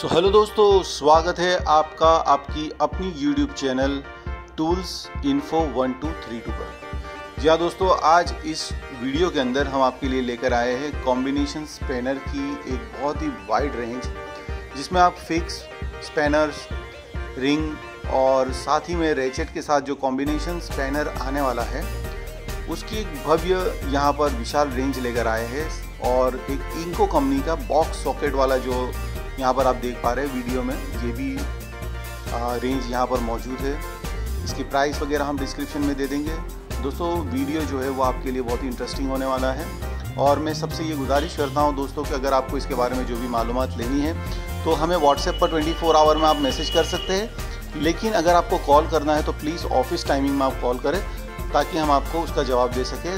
So hello दोस्तों, स्वागत है आपका आपकी अपनी यूट्यूब चैनल टूल्स इन्फो 1232 पर। जी हाँ दोस्तों, आज इस वीडियो के अंदर हम आपके लिए लेकर आए हैं कॉम्बिनेशन स्पैनर की एक बहुत ही वाइड रेंज, जिसमें आप फिक्स स्पैनर्स, रिंग और साथ ही में रैचेट के साथ जो कॉम्बिनेशन स्पैनर आने वाला है उसकी एक भव्य यहाँ पर विशाल रेंज लेकर आए हैं। और एक इंको कंपनी का बॉक्स सॉकेट वाला जो यहाँ पर आप देख पा रहे हैं वीडियो में, ये भी रेंज यहाँ पर मौजूद है। इसकी प्राइस वगैरह हम डिस्क्रिप्शन में दे देंगे। दोस्तों वीडियो जो है वो आपके लिए बहुत ही इंटरेस्टिंग होने वाला है। और मैं सबसे ये गुजारिश करता हूँ दोस्तों कि अगर आपको इसके बारे में जो भी मालूमात लेनी है तो हमें व्हाट्सएप पर 24 आवर में आप मैसेज कर सकते हैं, लेकिन अगर आपको कॉल करना है तो प्लीज़ ऑफिस टाइमिंग में आप कॉल करें ताकि हम आपको उसका जवाब दे सके।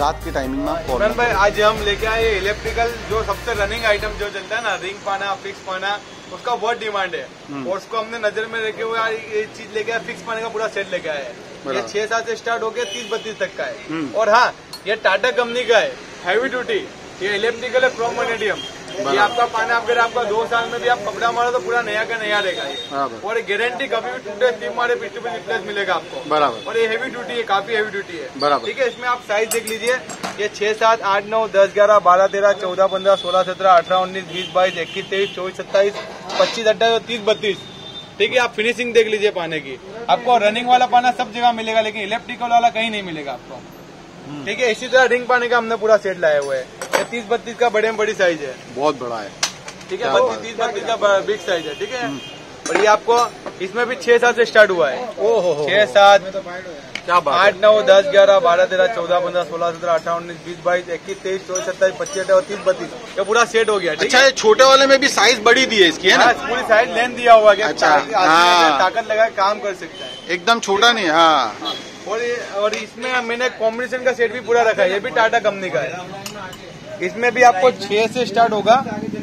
रात के टाइमिंग में कॉल भाई, आज हम लेके आए इलेक्ट्रिकल जो सबसे रनिंग आइटम जो चलता है ना, रिंग पाना, फिक्स पाना, उसका बहुत डिमांड है और उसको हमने नजर में रखे हुए ये चीज़ लेके आए। फिक्स पाने का पूरा सेट लेके आया है, ये 6-7 से स्टार्ट हो गया 30-32 तक का है। और हाँ, ये टाटा कंपनी का है, हैवी ड्यूटी, ये इलेक्ट्रिकल है, क्रोम मैग्नेशियम। ये आपका पाना अगर आपका 2 साल में भी आप कपड़ा मारो तो पूरा नया का नया रहेगा और गारंटी कभी भी टूटे स्टीम मारे पिछले मिलेगा आपको बराबर। और ये हैवी ड्यूटी है, काफी हैवी ड्यूटी है बराबर, ठीक है। इसमें आप साइज देख लीजिए, ये 6, 7, 8, 9, 10, 11, 12, 13, 14, 15, 16, 17, 18, 19, 20, 22, 21, 23, 24, 27, 28, 29, 30, ठीक है। आप फिनिशिंग देख लीजिए पाने की, आपको रनिंग वाला पाना सब जगह मिलेगा लेकिन इलेक्ट्रिकल वाला कहीं नहीं मिलेगा आपको, ठीक है। इसी तरह रिंग पाने का हमने पूरा सेट लाया हुआ है। 30-32 का बड़े में बड़ी साइज है, बहुत बड़ा है, ठीक है। 32-32 का बिग साइज है, ठीक है। और ये आपको इसमें भी 6-7 से स्टार्ट हुआ है। ओहो, 6, 7, 8, 9, 10, 11, 12, 13, 14, 15, 16, 17, 18, 19, 20, 22, 21, 23, 24, 27, 28, 29, 30 पूरा सेट हो गया, ठीक है। छोटे वाले में भी साइज बड़ी दी है इसकी, है ना, पूरी साइज लेंथ दिया हुआ है, ताकत लगा काम कर सकता है, एकदम छोटा नहीं। हाँ, और इसमें मैंने कॉम्बिनेशन का सेट भी पूरा रखा है, ये भी टाटा कंपनी का है। इसमें भी आपको 6 से स्टार्ट होगा।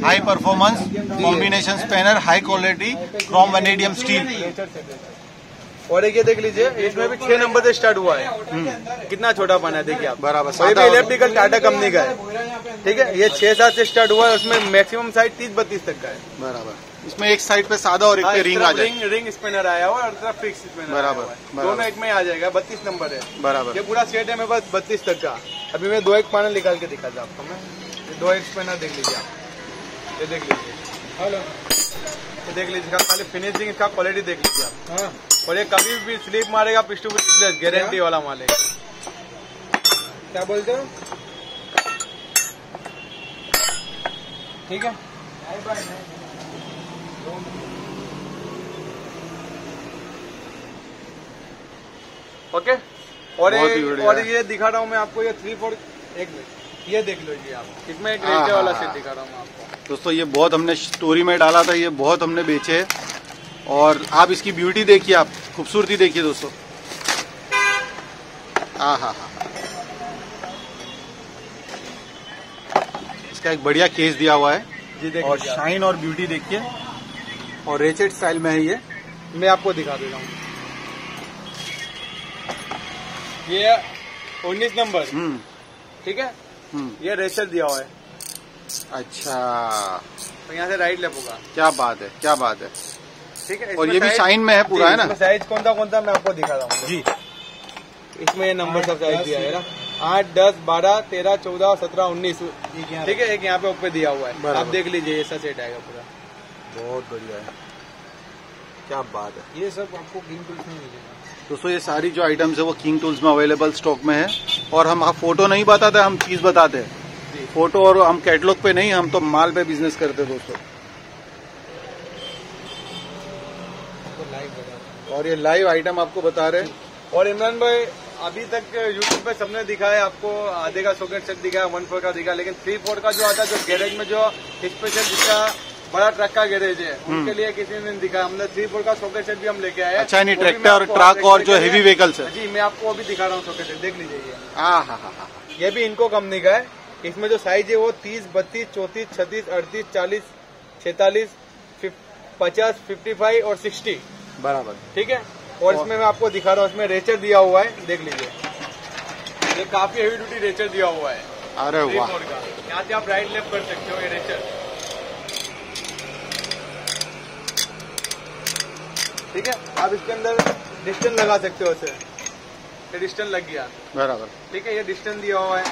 High performance combination spanner, high quality, chrome vanadium steel. और एक ये देख लीजिए, इसमें भी 6 नंबर से स्टार्ट हुआ है, कितना छोटा पाना है देखिए आप, बराबर। इलेक्ट्रिकल टाटा कंपनी का है, ठीक है। ये 6-7 से स्टार्ट हुआ है, उसमें मैक्सिमम साइज 30-32 तक का है बराबर। इसमें एक साइड पे सादा और एक पे रिंग आ जाएगा, रिंग स्पिनर आया हुआ और तरफ फिक्स स्पिनर बराबर, दोनों एक में आ जाएगा। 32 नंबर है बराबर, ये पूरा सेट है मेरे पास 32 तक का। अभी मैं 2-1 पाना निकाल के दिखा था आपको, मैं 2-1 स्पिनर देख लीजिए आप, ये देख लीजिए, हेलो, ये देख लीजिए, खाली फिनिशिंग इसका क्वालिटी देख लीजिए आप। और ये कभी भी स्लिप मारेगा पिस्टू पिस्टलेस गारंटी वाला माल है, क्या बोलते हो, ठीक है। ओके, और ये दिखा रहा हूँ मैं आपको, ये 3-4 एक मिनट, ये देख लीजिए आप, इसमें एक रेंजर वाला सेट दिखा रहा हूँ मैं आपको। दोस्तों ये बहुत हमने स्टोरी में डाला था, ये बहुत हमने बेचे और आप इसकी ब्यूटी देखिए, आप खूबसूरती देखिए दोस्तों। हाँ हाँ हाँ, इसका एक बढ़िया केस दिया हुआ है जी, देखिए, और शाइन और ब्यूटी देखिए, और रेचेट स्टाइल में है ये। मैं आपको दिखा दे रहा हूँ, ये 19 नंबर, ठीक है। ये रेचेट दिया हुआ है, अच्छा, तो यहाँ से राइट लेफ्ट होगा, क्या बात है, क्या बात है, ठीक है। और ये भी शाइन में है पूरा, है ना। साइज कौन सा मैं आपको दिखा रहा हूँ जी, इसमें ये नंबर सब साइज दिया है ना, 8, 10, 12, 13, 14, 17, 19, ठीक है। एक यहाँ पे ऊपर दिया हुआ है, आप देख लीजिए, ऐसा सेट आएगा पूरा, बहुत बढ़िया है, क्या बात है। ये सब आपको किंग टूल्स में मिलेगा दोस्तों, ये सारी जो आइटम्स है वो किंग टूल्स में अवेलेबल स्टॉक में है। और हम फोटो नहीं बताते, हम चीज बताते हैं, फोटो और हम कैटलॉग पे नहीं, हम तो माल पे बिजनेस करते हैं दोस्तों। और ये लाइव आइटम आपको बता रहे हैं। और इमरान भाई, अभी तक यूट्यूब पे सबने दिखाया आपको, आधे का सॉकेट सेट दिखाया, 1-4 का दिखाया, लेकिन 3-4 का जो आता है, जो गैरेज में जो स्पेशल जिसका बड़ा ट्रक का गैरेज है उनके लिए किसी ने दिखाया। हमने 3-4 का सॉकेट सेट भी हम लेके आए, अच्छा नहीं, ट्रैक्टर और ट्रक और जो हेवी व्हीकल्स है जी, मैं आपको अभी दिखा रहा हूँ सॉकेट सेट, देख लीजिए। हाँ हाँ हाँ, ये भी इनको कंपनी का है। इसमें जो साइज है वो 30, 32, 34, 36, 48, 46, 47, 50, 55 और 60 बराबर, ठीक है। और इसमें मैं आपको दिखा रहा हूँ, इसमें रेचर दिया हुआ है, देख लीजिए, ये काफी हेवी ड्यूटी रेचर दिया हुआ है। अरे वाह, यहाँ से आप राइट लेफ्ट कर सकते हो, ये रेचर ठीक है, आप इसके अंदर डिस्टेंस लगा सकते हो उसे। ये डिस्टेंस लग गया बराबर, ठीक है। ये डिस्टेंस दिया हुआ है,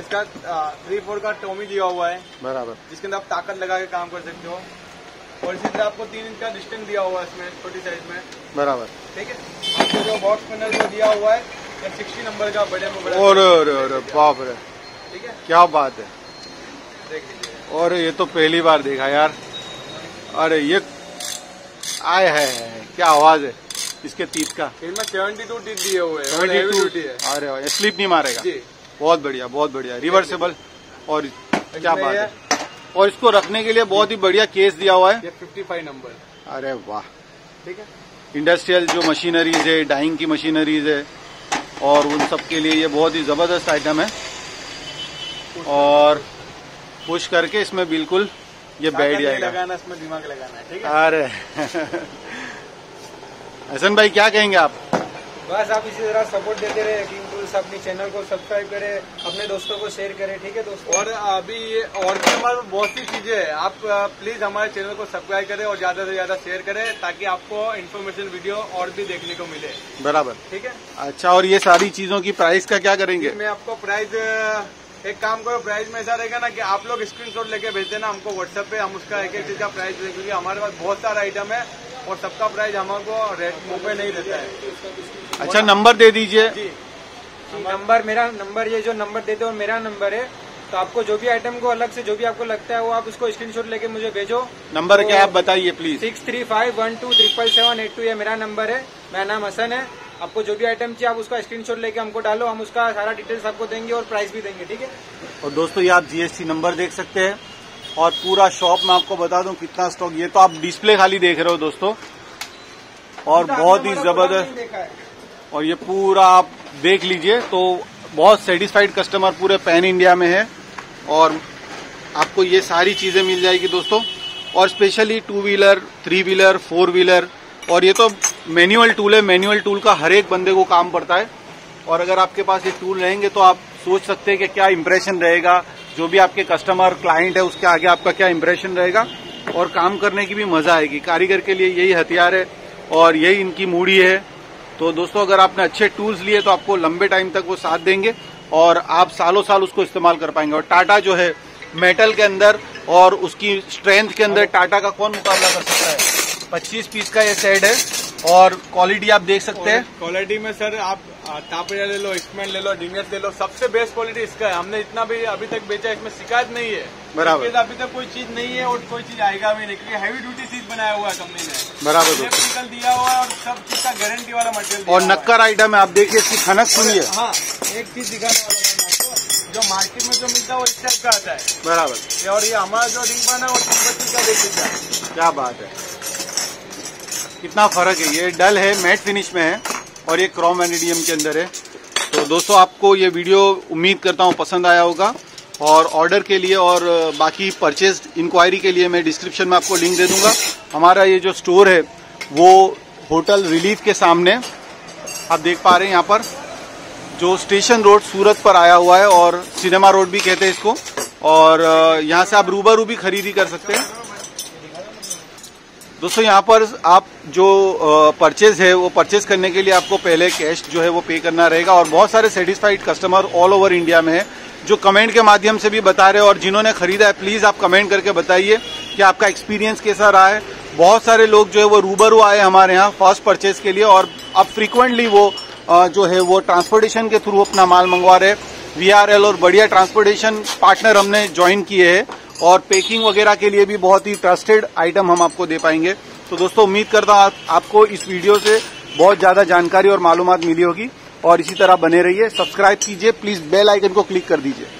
इसका 3/4 का टोमी दिया हुआ है बराबर, जिसके अंदर आप ताकत लगा के काम कर सकते हो। और इसी तरह आपको 3 इंच का डिस्टेंस दिया हुआ है इसमें, छोटी साइज में बराबर, ठीक है। आपको जो बॉक्स स्पिनर जो दिया हुआ है 60 नंबर का, बड़े में बड़ा, और बाप रे, ठीक है, क्या बात है, देख लीजिए। और ये तो पहली बार देखा यार, अरे ये आए है क्या आवाज है इसके टीथ का। इनमें 72 टीथ दिए हुए हैं, 72 है। अरे स्लिप नहीं मारेगा जी। बहुत बढ़िया, बहुत बढ़िया, रिवर्सेबल, और क्या बात है। और इसको रखने के लिए बहुत ही बढ़िया केस दिया हुआ है, 55 नंबर। अरे वाह, ठीक है। इंडस्ट्रियल जो मशीनरीज है, डाइंग की मशीनरीज है, और उन सब के लिए ये बहुत ही जबरदस्त आइटम है। और पुश करके इसमें बिल्कुल ये बैठ जाएगा, लगाना इसमें दिमाग लगाना है, ठीक है। अरे हसन भाई क्या कहेंगे आप? बस आप इसी तरह सपोर्ट देते रहे किंग टूल्स, अपने चैनल को सब्सक्राइब करें, अपने दोस्तों को शेयर करें, ठीक है दोस्तों। और अभी ये और भी हमारे बहुत सी चीजें हैं, आप प्लीज हमारे चैनल को सब्सक्राइब करें और ज्यादा से ज्यादा शेयर करें, ताकि आपको इन्फॉर्मेशन वीडियो और भी देखने को मिले बराबर, ठीक है। अच्छा, और ये सारी चीजों की प्राइस का क्या करेंगे? मैं आपको प्राइस, एक काम करो, प्राइस में ऐसा रहेगा ना कि आप लोग स्क्रीनशॉट लेके भेज देना हमको व्हाट्सएप पे, हम उसका एक एक चीज का प्राइस देंगे, क्योंकि हमारे पास बहुत सारा आइटम है और सबका प्राइस हमको मुँह पे नहीं देता है। अच्छा, नंबर दे दीजिए जी। नंबर, मेरा नंबर, ये जो नंबर देते हो मेरा नंबर है, तो आपको जो भी आइटम को अलग से जो भी आपको लगता है वो आप उसको स्क्रीनशॉट लेके मुझे भेजो। नंबर क्या आप बताइए प्लीज? 6351237782 ये मेरा नंबर है। मेरा नाम हसन है। आपको जो भी आइटम चाहिए आप उसका स्क्रीनशॉट लेके हमको डालो, हम उसका सारा डिटेल्स आपको देंगे और प्राइस भी देंगे, ठीक है। और दोस्तों, ये आप GST नंबर देख सकते हैं, और पूरा शॉप में आपको बता दूं कितना स्टॉक, ये तो आप डिस्प्ले खाली देख रहे हो दोस्तों, और बहुत ही जबरदस्त। और ये पूरा आप देख लीजिए, तो बहुत सेटिस्फाइड कस्टमर पूरे पैन इंडिया में है, और आपको ये सारी चीजें मिल जाएगी दोस्तों। और स्पेशली 2 व्हीलर 3 व्हीलर 4 व्हीलर, और ये तो मैनुअल टूल है, मैनुअल टूल का हर एक बंदे को काम पड़ता है। और अगर आपके पास ये टूल रहेंगे तो आप सोच सकते हैं कि क्या इम्प्रेशन रहेगा, जो भी आपके कस्टमर क्लाइंट है उसके आगे आपका क्या इम्प्रेशन रहेगा, और काम करने की भी मजा आएगी। कारीगर के लिए यही हथियार है और यही इनकी मूड़ी है। तो दोस्तों, अगर आपने अच्छे टूल्स लिए तो आपको लंबे टाइम तक वो साथ देंगे, और आप सालों साल उसको इस्तेमाल कर पाएंगे। और टाटा जो है मेटल के अंदर और उसकी स्ट्रेंथ के अंदर टाटा का कौन मुकाबला कर सकता है। 25 पीस का ये सेट है, और क्वालिटी आप देख सकते हैं। क्वालिटी में सर आप तापरिया ले लो, इसमें ले लो, डिंगस ले लो, सबसे बेस्ट क्वालिटी इसका है। हमने इतना भी अभी तक बेचा, इसमें शिकायत नहीं है बराबर। अभी तक कोई चीज नहीं है और कोई चीज आएगा भी नहीं, क्योंकि हैवी ड्यूटी चीज बनाया हुआ है कंपनी ने बराबर, मटेरियल दिया हुआ है और सब चीज का गारंटी वाला मटेरियल। और नक्कर आइटम है, आप देखिए इसकी खनक सुनिए। हाँ, एक चीज दिखाने वाला है आपको, जो मार्केट में जो मिलता है वो इस टाइप का आता है बराबर। और ये हमारा जो रिंग बना है वो 3 का देख लेता है, क्या बात है, कितना फर्क है। ये डल है, मैट फिनिश में है, और ये क्रोम वैनिडियम के अंदर है। तो दोस्तों, आपको ये वीडियो उम्मीद करता हूँ पसंद आया होगा। और ऑर्डर के लिए और बाकी परचेज इंक्वायरी के लिए मैं डिस्क्रिप्शन में आपको लिंक दे दूंगा। हमारा ये जो स्टोर है वो होटल रिलीफ के सामने आप देख पा रहे हैं, यहाँ पर जो स्टेशन रोड सूरत पर आया हुआ है, और सिनेमा रोड भी कहते हैं इसको। और यहाँ से आप रूबरू भी खरीदी कर सकते हैं दोस्तों। यहाँ पर आप जो परचेज है वो परचेज करने के लिए आपको पहले कैश जो है वो पे करना रहेगा। और बहुत सारे satisfied customer all over India में है, जो कमेंट के माध्यम से भी बता रहे हैं, और जिन्होंने खरीदा है प्लीज़ आप कमेंट करके बताइए कि आपका एक्सपीरियंस कैसा रहा है। बहुत सारे लोग जो है वो रूबरू आए हमारे यहाँ फर्स्ट परचेज के लिए, और अब फ्रिक्वेंटली वो जो है वो ट्रांसपोर्टेशन के थ्रू अपना माल मंगवा रहे। VRL और बढ़िया ट्रांसपोर्टेशन पार्टनर हमने ज्वाइन किए हैं, और पैकिंग वगैरह के लिए भी बहुत ही ट्रस्टेड आइटम हम आपको दे पाएंगे। तो दोस्तों, उम्मीद करता हूँ आपको इस वीडियो से बहुत ज़्यादा जानकारी और मालूमात मिली होगी। और इसी तरह बने रहिए, सब्सक्राइब कीजिए प्लीज़, बेल आइकन को क्लिक कर दीजिए।